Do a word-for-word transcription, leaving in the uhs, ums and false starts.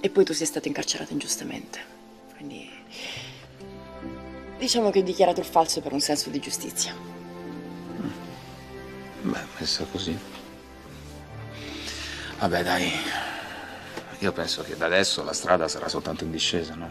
E poi tu sei stato incarcerato ingiustamente. Quindi diciamo che ho dichiarato il falso per un senso di giustizia. Beh, messa così. Vabbè, dai. Io penso che da adesso la strada sarà soltanto in discesa, no?